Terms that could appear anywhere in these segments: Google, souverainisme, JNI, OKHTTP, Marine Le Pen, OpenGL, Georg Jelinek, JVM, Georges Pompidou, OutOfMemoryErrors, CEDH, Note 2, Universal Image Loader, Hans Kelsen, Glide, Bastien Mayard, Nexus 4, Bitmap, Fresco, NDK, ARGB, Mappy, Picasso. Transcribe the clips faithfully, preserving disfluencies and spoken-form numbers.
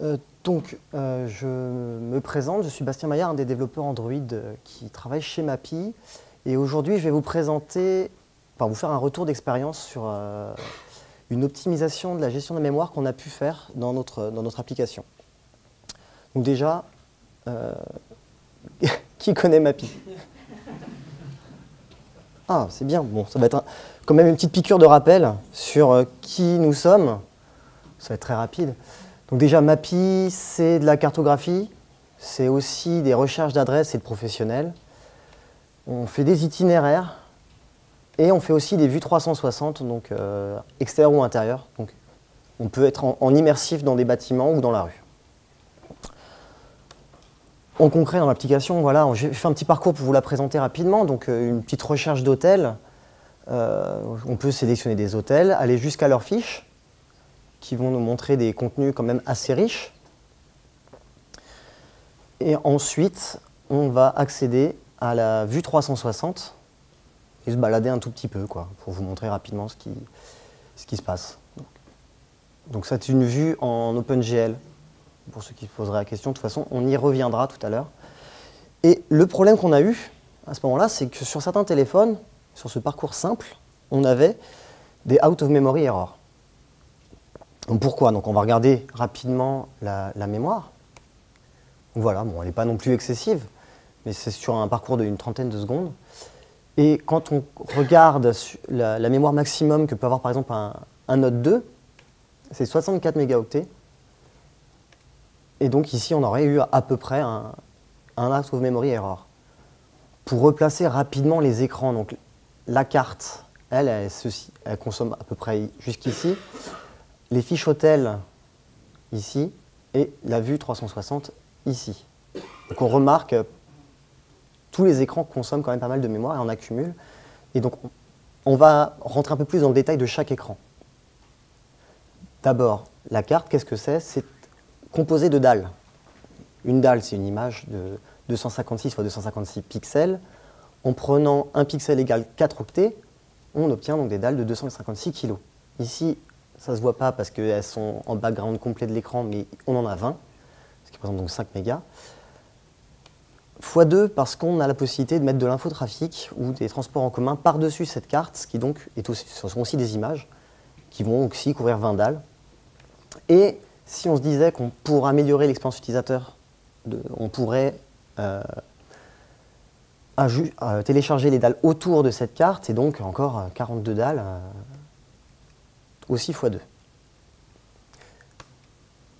Euh, donc, euh, je me présente, je suis Bastien Mayard, un des développeurs Android qui travaille chez Mappy. Et aujourd'hui, je vais vous présenter, enfin, vous faire un retour d'expérience sur euh, une optimisation de la gestion de la mémoire qu'on a pu faire dans notre, dans notre application. Donc déjà, euh, qui connaît Mappy? Ah, c'est bien, bon, ça va être un, quand même une petite piqûre de rappel sur euh, qui nous sommes. Ça va être très rapide. Donc déjà, Mappy, c'est de la cartographie, c'est aussi des recherches d'adresses et de professionnels. On fait des itinéraires et on fait aussi des vues trois cent soixante, donc euh, extérieures ou intérieures. Donc on peut être en, en immersif dans des bâtiments ou dans la rue. En concret, dans l'application, voilà, j'ai fait un petit parcours pour vous la présenter rapidement. Donc euh, une petite recherche d'hôtels. Euh, on peut sélectionner des hôtels, aller jusqu'à leurs fiches, qui vont nous montrer des contenus quand même assez riches. Et ensuite, on va accéder à la vue trois cent soixante et se balader un tout petit peu, quoi, pour vous montrer rapidement ce qui, ce qui se passe. Donc ça, c'est une vue en OpenGL, pour ceux qui se poseraient la question. De toute façon, on y reviendra tout à l'heure. Et le problème qu'on a eu à ce moment-là, c'est que sur certains téléphones, sur ce parcours simple, on avait des out-of-memory errors. Donc pourquoi? Donc on va regarder rapidement la, la mémoire. Voilà, bon, elle n'est pas non plus excessive, mais c'est sur un parcours d'une trentaine de secondes. Et quand on regarde la, la mémoire maximum que peut avoir par exemple un, un Note deux, c'est soixante-quatre mégaoctets. Et donc ici, on aurait eu à peu près un, un out of memory error. Pour replacer rapidement les écrans, donc la carte, elle, elle, elle, elle consomme à peu près jusqu'ici. Les fiches hôtels ici et la vue trois cent soixante ici. Donc on remarque tous les écrans consomment quand même pas mal de mémoire et on accumule. Et donc on va rentrer un peu plus dans le détail de chaque écran. D'abord, la carte, qu'est-ce que c'est? C'est composé de dalles. Une dalle, c'est une image de deux cent cinquante-six fois deux cent cinquante-six pixels. En prenant un pixel égal quatre octets, on obtient donc des dalles de deux cent cinquante-six kilos. Ici, ça ne se voit pas parce qu'elles sont en background complet de l'écran, mais on en a vingt, ce qui représente donc cinq mégas. fois deux parce qu'on a la possibilité de mettre de l'infotrafic ou des transports en commun par-dessus cette carte, ce qui donc est aussi, ce sont aussi des images qui vont aussi couvrir vingt dalles. Et si on se disait qu'on pour améliorer l'expérience utilisateur, de, on pourrait euh, euh, télécharger les dalles autour de cette carte, et donc encore quarante-deux dalles, euh, aussi fois deux.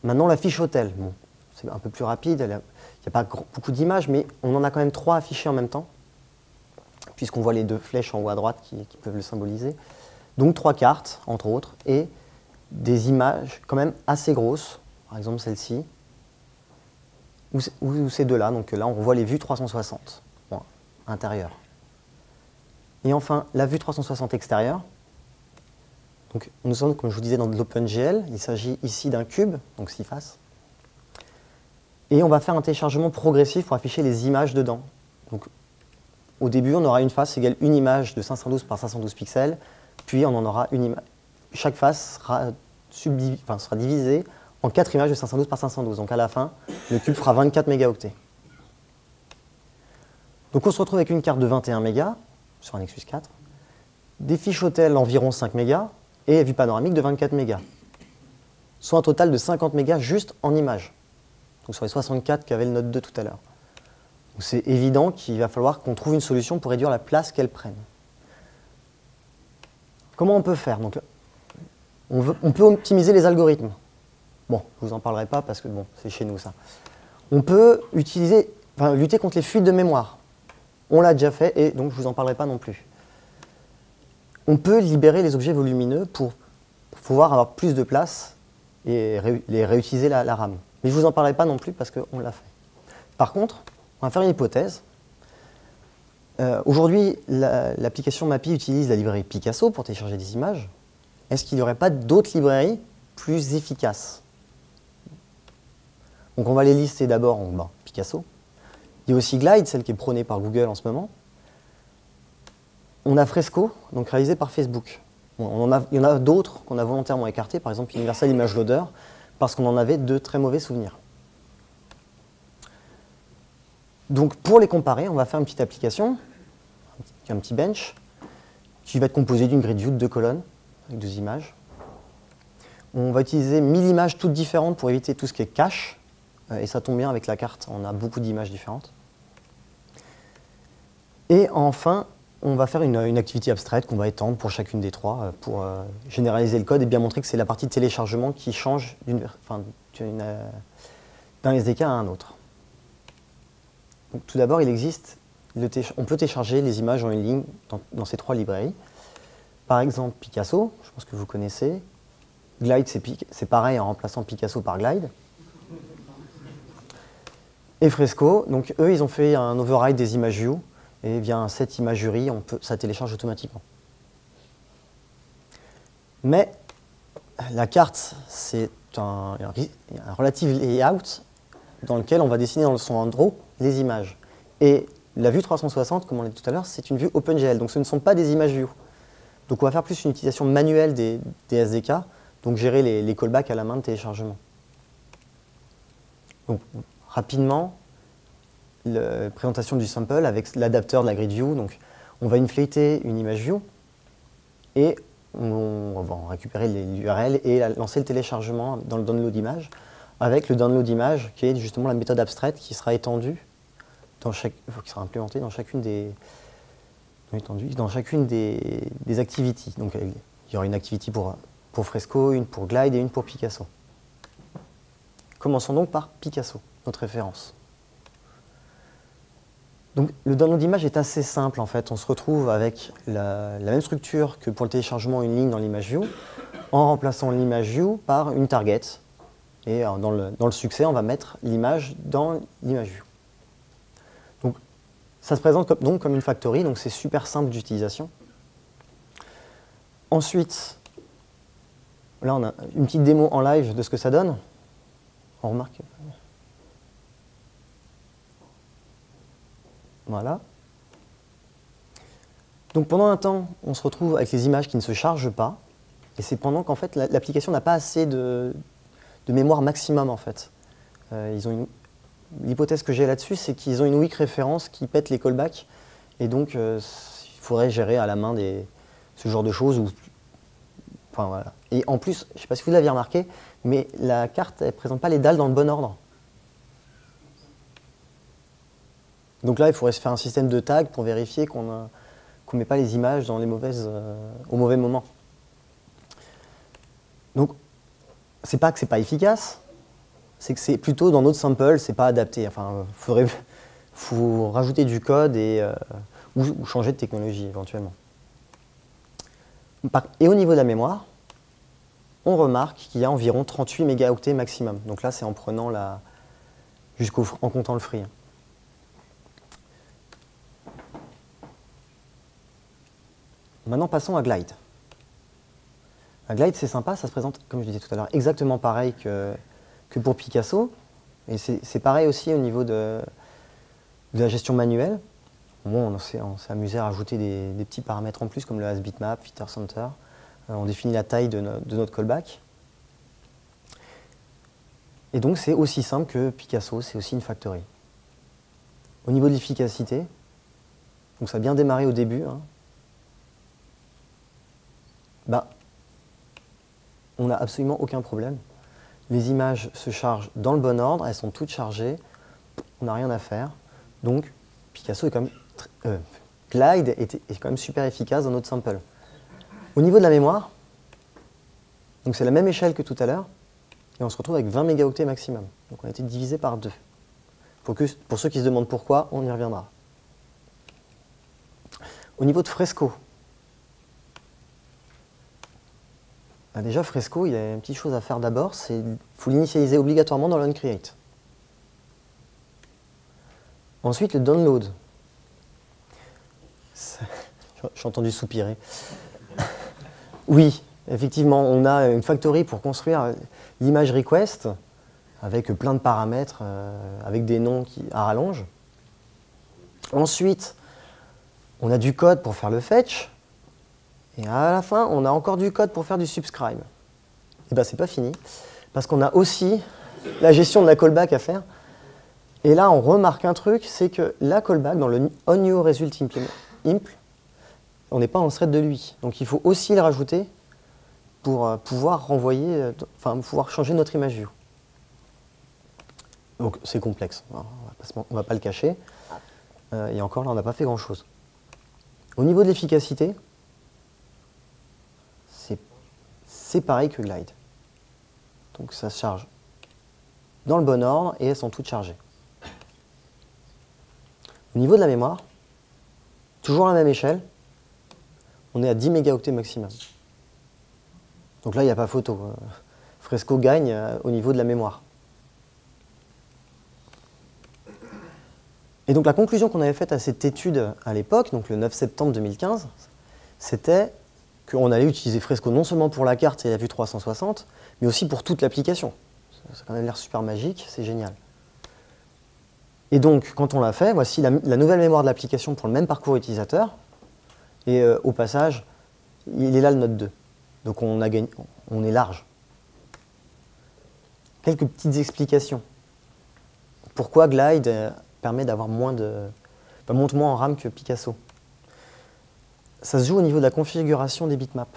Maintenant, la fiche hôtel. Bon, c'est un peu plus rapide, il n'y a, a pas gros, beaucoup d'images, mais on en a quand même trois affichées en même temps, puisqu'on voit les deux flèches en haut à droite qui, qui peuvent le symboliser. Donc trois cartes, entre autres, et des images quand même assez grosses, par exemple celle-ci, ou, ou, ou ces deux-là. Donc là, on voit les vues trois cent soixante, bon, intérieure. Et enfin, la vue trois cent soixante extérieure. Donc, nous sommes, comme je vous disais, dans de l'OpenGL. Il s'agit ici d'un cube, donc six faces. Et on va faire un téléchargement progressif pour afficher les images dedans. Donc, au début, on aura une face égale une image de cinq cent douze par cinq cent douze pixels. Puis, on en aura une image. Chaque face sera, subdiv... enfin, sera divisée en quatre images de cinq cent douze par cinq cent douze. Donc, à la fin, le cube fera vingt-quatre mégaoctets. Donc, on se retrouve avec une carte de vingt et un mégas sur un Nexus quatre, des fiches hôtels environ cinq mégas. Et vue panoramique de vingt-quatre mégas, soit un total de cinquante mégas juste en images, donc sur les soixante-quatre qu'avait le Note deux tout à l'heure. C'est évident qu'il va falloir qu'on trouve une solution pour réduire la place qu'elles prennent. Comment on peut faire? Donc, on, veut, on peut optimiser les algorithmes. Bon, je ne vous en parlerai pas parce que bon, c'est chez nous ça. On peut utiliser, enfin, lutter contre les fuites de mémoire. On l'a déjà fait et donc je ne vous en parlerai pas non plus. On peut libérer les objets volumineux pour pouvoir avoir plus de place et ré les réutiliser la, la RAM. Mais je ne vous en parlerai pas non plus parce qu'on l'a fait. Par contre, on va faire une hypothèse. Euh, Aujourd'hui, l'application Mappy utilise la librairie Picasso pour télécharger des images. Est-ce qu'il n'y aurait pas d'autres librairies plus efficaces? Donc on va les lister d'abord en ben, Picasso. Il y a aussi Glide, celle qui est prônée par Google en ce moment. On a Fresco, donc réalisé par Facebook. Bon, on en a, il y en a d'autres qu'on a volontairement écartés, par exemple Universal Image Loader, parce qu'on en avait de très mauvais souvenirs. Donc pour les comparer, on va faire une petite application, un petit bench, qui va être composé d'une grid view de deux colonnes, avec deux images. On va utiliser mille images toutes différentes pour éviter tout ce qui est cache, et ça tombe bien avec la carte, on a beaucoup d'images différentes. Et enfin, on va faire une, une activité abstraite qu'on va étendre pour chacune des trois, pour euh, généraliser le code et bien montrer que c'est la partie de téléchargement qui change d'un enfin, euh, S D K à un autre. Donc, tout d'abord, il existe, le on peut télécharger les images en une ligne dans, dans ces trois librairies. Par exemple, Picasso, je pense que vous connaissez. Glide, c'est pareil en remplaçant Picasso par Glide. Et Fresco, donc eux, ils ont fait un override des images view. Et via cette imagerie, on peut, ça télécharge automatiquement. Mais la carte, c'est un, un relative layout dans lequel on va dessiner dans son draw les images. Et la vue trois cent soixante, comme on l'a dit tout à l'heure, c'est une vue OpenGL, donc ce ne sont pas des images view. Donc on va faire plus une utilisation manuelle des, des S D K, donc gérer les, les callbacks à la main de téléchargement. Donc rapidement, la présentation du sample avec l'adapteur de la grid view. Donc, on va inflater une image view et on va récupérer l'U R L et lancer le téléchargement dans le download image avec le download image qui est justement la méthode abstraite qui sera étendue dans chaque, qui sera implémentée dans chacune des étendue dans chacune des, des activities. Donc, il y aura une activity pour pour Fresco, une pour Glide et une pour Picasso. Commençons donc par Picasso, notre référence. Donc, le download d'image est assez simple en fait, on se retrouve avec la, la même structure que pour le téléchargement une ligne dans l'image view, en remplaçant l'image view par une target. Et dans le, dans le succès, on va mettre l'image dans l'image view. Donc, ça se présente comme, donc, comme une factory, donc c'est super simple d'utilisation. Ensuite, là on a une petite démo en live de ce que ça donne. On remarque. Voilà. Donc pendant un temps, on se retrouve avec les images qui ne se chargent pas. Et c'est pendant qu'en fait l'application n'a pas assez de, de mémoire maximum en fait. Euh, L'hypothèse que j'ai là-dessus, c'est qu'ils ont une weak référence qui pète les callbacks. Et donc euh, il faudrait gérer à la main des, ce genre de choses. Où, enfin, voilà. Et en plus, je ne sais pas si vous l'aviez remarqué, mais la carte ne présente pas les dalles dans le bon ordre. Donc là, il faudrait se faire un système de tag pour vérifier qu'on qu'on ne met pas les images dans les mauvaises, euh, au mauvais moment. Donc, c'est pas que c'est pas efficace, c'est que c'est plutôt dans notre sample, c'est pas adapté. Enfin, il faudrait faut rajouter du code et, euh, ou, ou changer de technologie éventuellement. Et au niveau de la mémoire, on remarque qu'il y a environ trente-huit mégaoctets maximum. Donc là, c'est en prenant la jusqu'au en comptant le free. Maintenant, passons à Glide. Un Glide, c'est sympa, ça se présente, comme je disais tout à l'heure, exactement pareil que, que pour Picasso. Et c'est pareil aussi au niveau de, de la gestion manuelle. Bon, on s'est amusé à rajouter des, des petits paramètres en plus, comme le hasBitmap, Filter Center. Euh, on définit la taille de, no, de notre callback. Et donc, c'est aussi simple que Picasso, c'est aussi une factory. Au niveau de l'efficacité, donc ça a bien démarré au début, hein. Bah, on n'a absolument aucun problème. Les images se chargent dans le bon ordre, elles sont toutes chargées, on n'a rien à faire. Donc, Picasso est quand même euh, Glide est, est quand même super efficace dans notre sample. Au niveau de la mémoire, donc c'est la même échelle que tout à l'heure, et on se retrouve avec vingt mégaoctets maximum. Donc on a été divisé par deux. Pour, que, pour ceux qui se demandent pourquoi, on y reviendra. Au niveau de Fresco, déjà, Fresco, il y a une petite chose à faire d'abord, c'est qu'il faut l'initialiser obligatoirement dans l'onCreate. Ensuite, le download. J'ai entendu soupirer. Oui, effectivement, on a une factory pour construire l'image request avec plein de paramètres, euh, avec des noms qui, à rallonge. Ensuite, on a du code pour faire le fetch. Et à la fin, on a encore du code pour faire du subscribe. Et bien, c'est pas fini, parce qu'on a aussi la gestion de la callback à faire. Et là, on remarque un truc, c'est que la callback, dans le onNewResultImp, on n'est pas en thread de lui. Donc il faut aussi le rajouter pour pouvoir renvoyer, enfin pouvoir changer notre image view. Donc c'est complexe, on ne va pas le cacher. Euh, et encore là, on n'a pas fait grand-chose. Au niveau de l'efficacité, c'est pareil que Glide. Donc ça se charge dans le bon ordre et elles sont toutes chargées. Au niveau de la mémoire, toujours à la même échelle, on est à dix mégaoctets maximum. Donc là, il n'y a pas photo. Fresco gagne au niveau de la mémoire. Et donc la conclusion qu'on avait faite à cette étude à l'époque, donc le neuf septembre deux mille quinze, c'était qu'on allait utiliser Fresco non seulement pour la carte et la vue trois cent soixante, mais aussi pour toute l'application. Ça a quand même l'air super magique, c'est génial. Et donc, quand on l'a fait, voici la, la nouvelle mémoire de l'application pour le même parcours utilisateur. Et euh, au passage, il est là le Note deux. Donc on, a gagné, on est large. Quelques petites explications. Pourquoi Glide euh, permet d'avoir moins de... Enfin, monte moins en RAM que Picasso. Ça se joue au niveau de la configuration des bitmaps.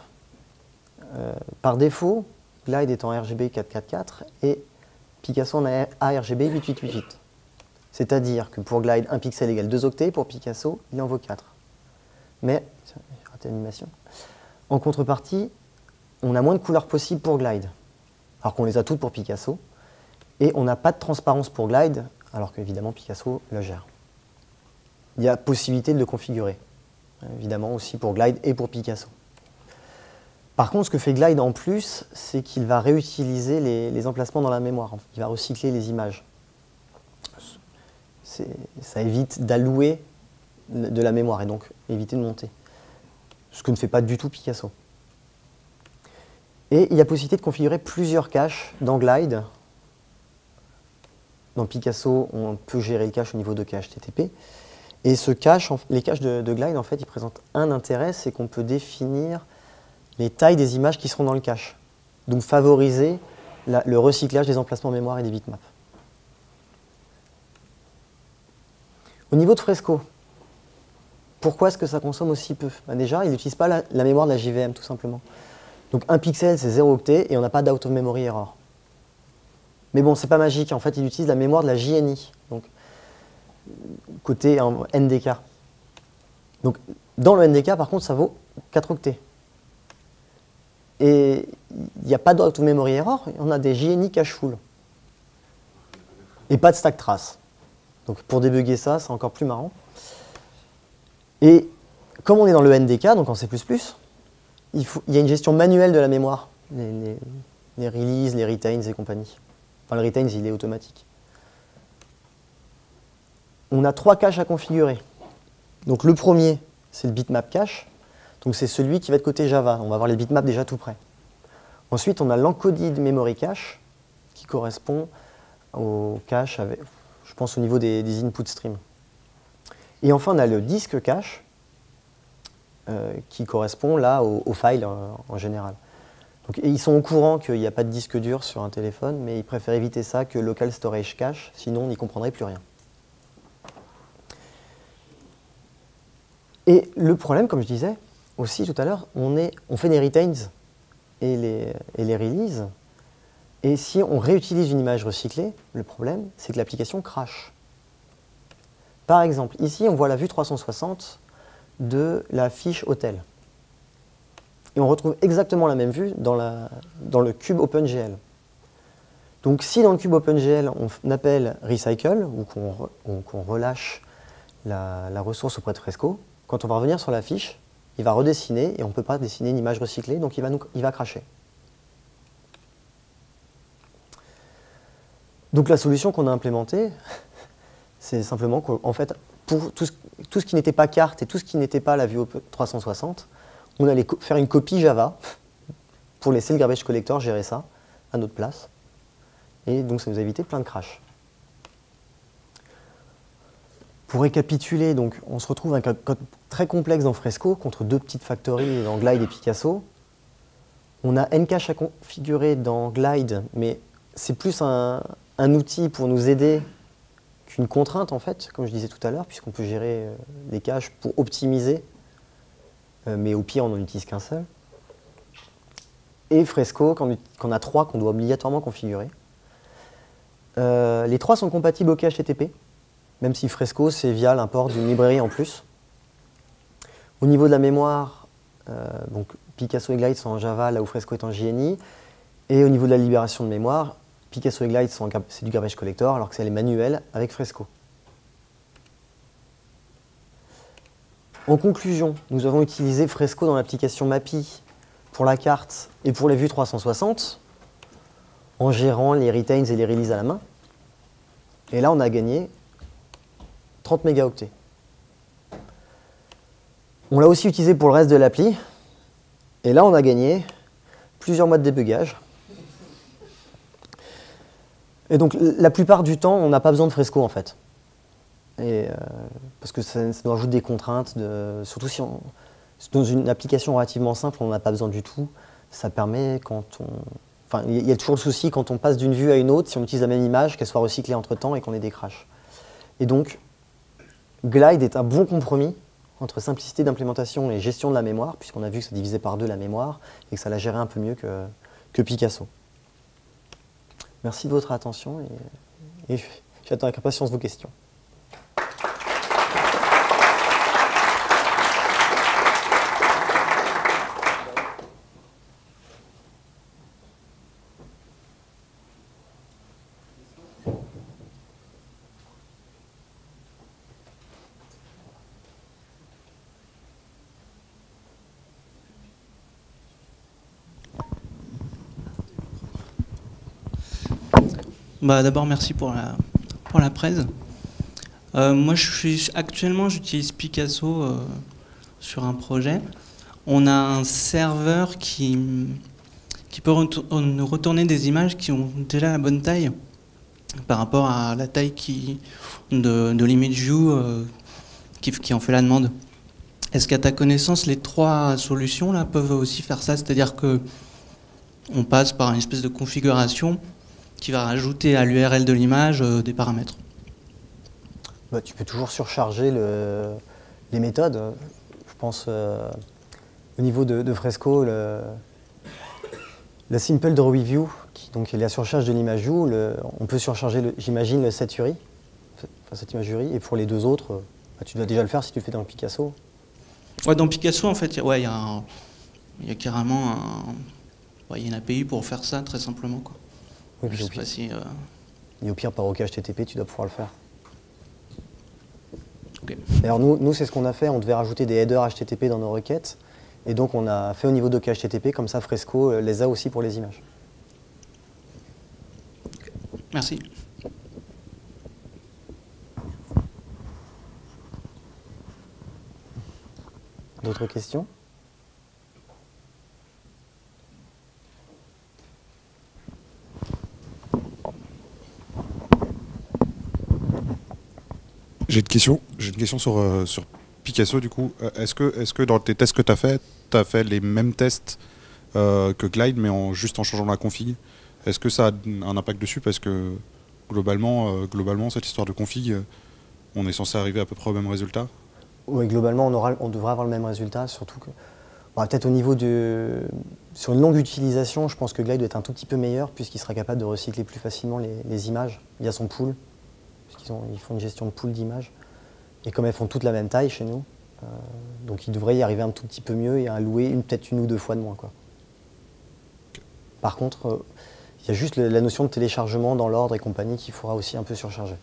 Euh, par défaut, Glide est en R G B quatre cent quarante-quatre et Picasso en A R G B huit mille huit cent quatre-vingt-huit. C'est-à-dire que pour Glide, un pixel égale deux octets, pour Picasso, il en vaut quatre. Mais, j'ai raté l'animation, en contrepartie, on a moins de couleurs possibles pour Glide, alors qu'on les a toutes pour Picasso, et on n'a pas de transparence pour Glide, alors qu'évidemment Picasso le gère. Il y a possibilité de le configurer, évidemment aussi pour Glide et pour Picasso. Par contre, ce que fait Glide en plus, c'est qu'il va réutiliser les, les emplacements dans la mémoire, il va recycler les images. Ça évite d'allouer de la mémoire et donc éviter de monter. Ce que ne fait pas du tout Picasso. Et il y a possibilité de configurer plusieurs caches dans Glide. Dans Picasso, on peut gérer le cache au niveau de O K H T T P. Et ce cache, les caches de, de Glide, en fait, ils présentent un intérêt, c'est qu'on peut définir les tailles des images qui seront dans le cache. Donc favoriser la, le recyclage des emplacements mémoire et des bitmaps. Au niveau de Fresco, pourquoi est-ce que ça consomme aussi peu? Bah déjà, il n'utilise pas la, la mémoire de la J V M, tout simplement. Donc un pixel, c'est zéro octet, et on n'a pas d'out of memory error. Mais bon, c'est pas magique, en fait, il utilise la mémoire de la J N I, donc côté hein, N D K. Donc dans le N D K, par contre, ça vaut quatre octets. Et il n'y a pas d'out of memory error, on a des J N I cache full. Et pas de stack trace. Donc pour débugger ça, c'est encore plus marrant. Et comme on est dans le N D K, donc en C plus plus, il, faut, il y a une gestion manuelle de la mémoire. Les, les, les releases, les retains et compagnie. Enfin, le retains, il est automatique. On a trois caches à configurer. Donc le premier, c'est le bitmap cache. Donc c'est celui qui va de côté Java. On va voir les bitmaps déjà tout près. Ensuite, on a l'encoded memory cache, qui correspond au cache avec... Je pense au niveau des, des input streams. Et enfin, on a le disque cache, euh, qui correspond là aux au files euh, en général. Donc, ils sont au courant qu'il n'y a pas de disque dur sur un téléphone, mais ils préfèrent éviter ça que local storage cache, sinon on n'y comprendrait plus rien. Et le problème, comme je disais aussi tout à l'heure, on, on fait des retains et les, et les releases. Et si on réutilise une image recyclée, le problème, c'est que l'application crash. Par exemple, ici, on voit la vue trois cent soixante de la fiche hôtel. Et on retrouve exactement la même vue dans, la, dans le cube OpenGL. Donc si dans le cube OpenGL, on appelle Recycle, ou qu'on re, qu'on relâche la, la ressource auprès de Fresco, quand on va revenir sur la fiche, il va redessiner, et on ne peut pas dessiner une image recyclée, donc il va, nous, il va crasher. Donc la solution qu'on a implémentée, c'est simplement qu'en fait, pour tout ce, tout ce qui n'était pas carte et tout ce qui n'était pas la vue trois cent soixante, on allait faire une copie Java pour laisser le garbage collector gérer ça à notre place. Et donc ça nous a évité plein de crashs. Pour récapituler, donc, on se retrouve avec un code très complexe dans Fresco contre deux petites factories dans Glide et Picasso. On a Ncache à configurer dans Glide, mais c'est plus un, un outil pour nous aider qu'une contrainte, en fait, comme je disais tout à l'heure, puisqu'on peut gérer euh, des caches pour optimiser, euh, mais au pire, on n'en utilise qu'un seul. Et Fresco, quand on a trois qu'on doit obligatoirement configurer. Euh, les trois sont compatibles au O K H T T P, même si Fresco, c'est via l'import d'une librairie en plus. Au niveau de la mémoire, euh, donc Picasso et Glide sont en Java, là où Fresco est en J N I. Et au niveau de la libération de mémoire, Picasso et Glide, c'est du garbage collector, alors que c'est les manuels avec Fresco. En conclusion, nous avons utilisé Fresco dans l'application Mappy pour la carte et pour les vues trois cent soixante, en gérant les retains et les releases à la main. Et là, on a gagné trente mégaoctets. On l'a aussi utilisé pour le reste de l'appli. Et là, on a gagné plusieurs mois de débugage. Et donc, la plupart du temps, on n'a pas besoin de Fresco, en fait. Et, euh, parce que ça, ça nous rajoute des contraintes, de, surtout si on, dans une application relativement simple, on n'a pas besoin du tout. Ça permet quand on... Enfin, il y a toujours le souci, quand on passe d'une vue à une autre, si on utilise la même image, qu'elle soit recyclée entre-temps et qu'on ait des crashs. Et donc, Glide est un bon compromis entre simplicité d'implémentation et gestion de la mémoire, puisqu'on a vu que ça divisait par deux la mémoire et que ça la gérait un peu mieux que, que Picasso. Merci de votre attention et, et j'attends avec impatience vos questions. Bah, d'abord, merci pour la, pour la presse. Euh, moi, je suis, actuellement, j'utilise Picasso euh, sur un projet. On a un serveur qui, qui peut nous retourner des images qui ont déjà la bonne taille par rapport à la taille qui, de, de l'image view euh, qui, qui en fait la demande. Est-ce qu'à ta connaissance, les trois solutions là, peuvent aussi faire ça? C'est-à-dire qu'on passe par une espèce de configuration qui va rajouter à l'U R L de l'image euh, des paramètres. Bah, tu peux toujours surcharger le, les méthodes. Je pense euh, au niveau de, de Fresco, le, la simple draw view, qui donc est la surcharge de l'image view, le, on peut surcharger, j'imagine, le set U R I, enfin, cette imagerie. Et pour les deux autres, bah, tu dois déjà le faire si tu le fais dans Picasso. Ouais, dans Picasso, en fait, il ouais, y, y a carrément un, ouais, y a une A P I pour faire ça très simplement, quoi. Oui, je sais pas si, euh... Et au pire, par O K H T T P, tu dois pouvoir le faire. Okay. Alors nous, nous c'est ce qu'on a fait. On devait rajouter des headers H T T P dans nos requêtes. Et donc, on a fait au niveau de O K H T T P. Comme ça, Fresco les a aussi pour les images. Okay. Merci. D'autres questions ? J'ai une question, j'ai une question sur, euh, sur Picasso du coup. Euh, est-ce que, est-ce que dans tes tests que tu as fait, tu as fait les mêmes tests euh, que Glide mais en, juste en changeant la config? Est-ce que ça a un impact dessus? Parce que globalement, euh, globalement, cette histoire de config, euh, on est censé arriver à peu près au même résultat? Oui, globalement, on, aura, on devrait avoir le même résultat, surtout que... Bon, peut-être au niveau de... Sur une longue utilisation, je pense que Glide doit être un tout petit peu meilleur puisqu'il sera capable de recycler plus facilement les, les images via son pool. Ils, ont, ils font une gestion de pool d'images. Et comme elles font toutes la même taille chez nous, euh, donc ils devraient y arriver un tout petit peu mieux et allouer peut-être une ou deux fois de moins, quoi. Par contre, il euh, y a juste le, la notion de téléchargement dans l'ordre et compagnie qu'il faudra aussi un peu surcharger.